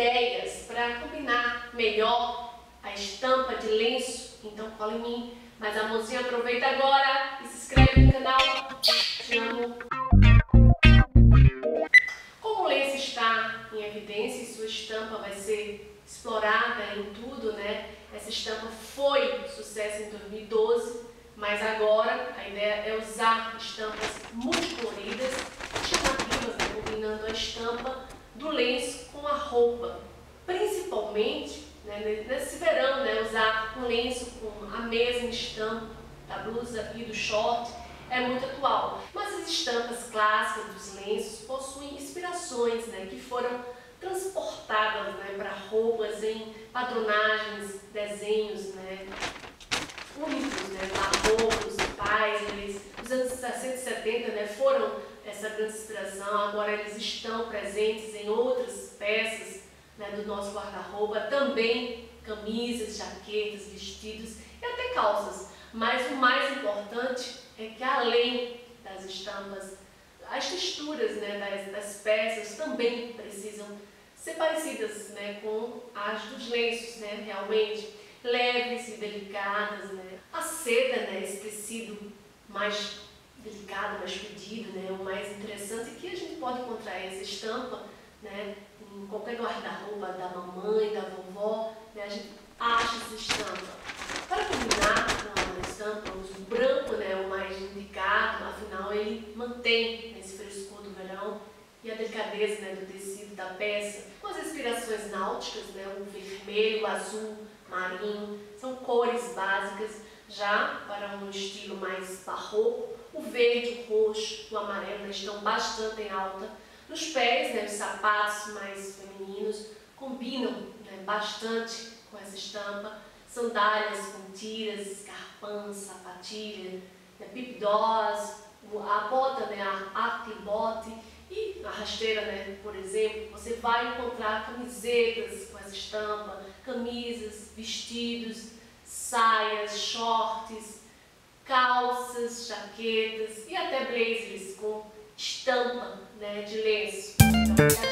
ideias para combinar melhor a estampa de lenço, então cola em mim. Mas a mãozinha aproveita agora e se inscreve no canal. Te amo. Como o lenço está em evidência e sua estampa vai ser explorada em tudo, né? Essa estampa foi sucesso em 2012, mas agora a ideia é usar estampas multicoloridas, chamativas, né? Combinando a estampa do lenço com a roupa. Principalmente, né, nesse verão, né, usar um lenço com a mesma estampa da blusa e do short é muito atual. Mas as estampas clássicas dos lenços possuem inspirações, né, que foram transportadas, né, para roupas em patronagens, desenhos, né, únicos, né, barrocos, paisleys. Os anos 60 e 70, né, foram essa grande inspiração, agora eles estão presentes em outras peças, né, do nosso guarda-roupa, também camisas, jaquetas, vestidos e até calças. Mas o mais importante é que além das estampas, as texturas, né, das peças também precisam ser parecidas, né, com as dos lenços, né, realmente leves e delicadas, né. A seda, né, esse tecido mais delicado, mais pedido, né, o mais interessante que a gente pode encontrar essa estampa, né, em qualquer guarda-roupa da mamãe, da vovó, né, a gente acha essa estampa. Para combinar com a estampa, o uso branco, né, o mais indicado, afinal ele mantém esse frescor do verão e a delicadeza, né, do tecido, da peça. Com as inspirações náuticas, né, o vermelho, o azul, marinho, são cores básicas. Já para um estilo mais barroco, o verde, o roxo, o amarelo, né, estão bastante em alta. Nos pés, né, os sapatos mais femininos combinam, né, bastante com essa estampa. Sandálias com tiras, escarpãs, sapatilha, né, pip-dós, a bota, né, a arquibote e a rasteira, né, por exemplo. Você vai encontrar camisetas com essa estampa, camisas, vestidos, saias, shorts, calças, jaquetas e até blazers com estampa, né, de lenço. Então,